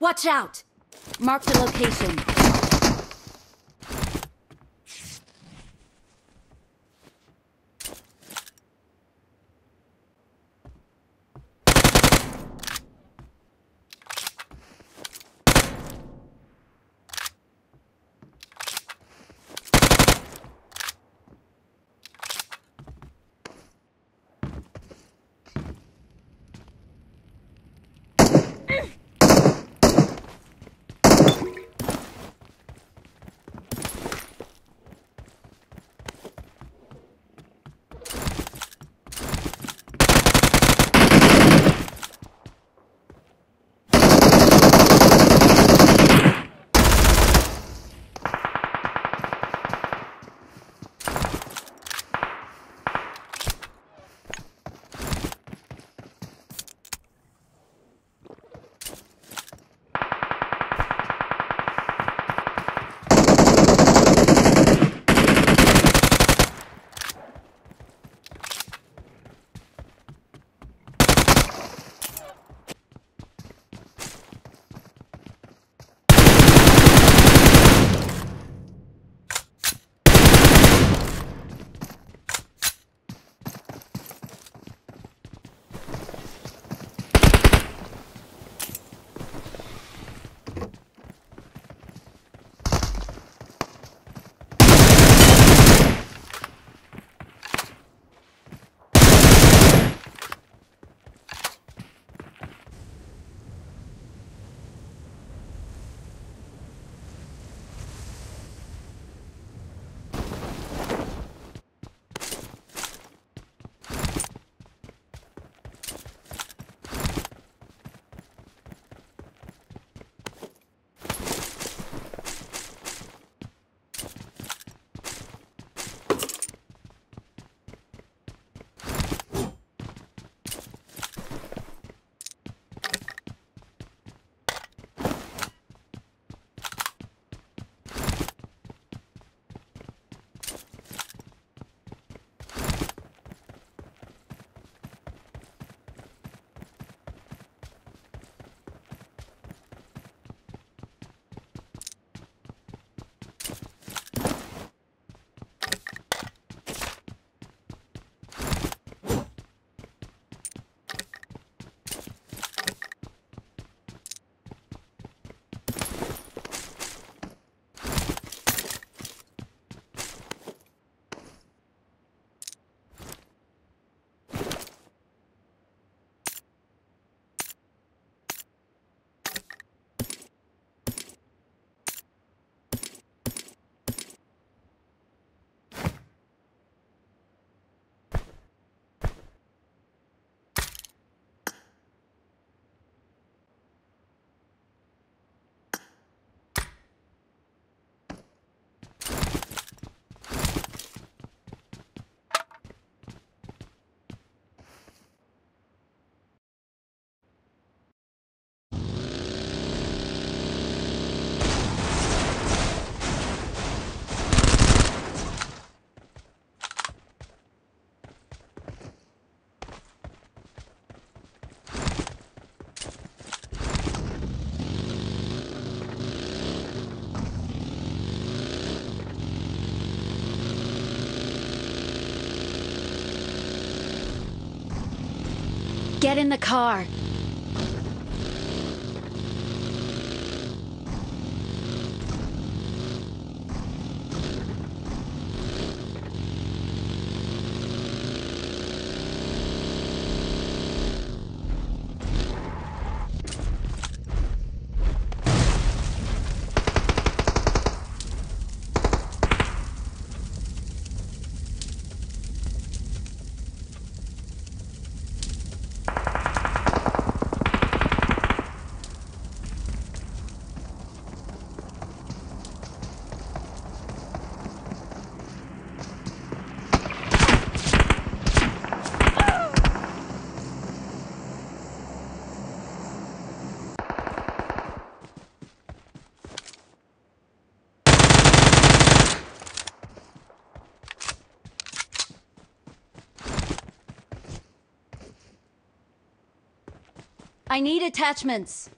Watch out! Mark the location. Get in the car. I need attachments.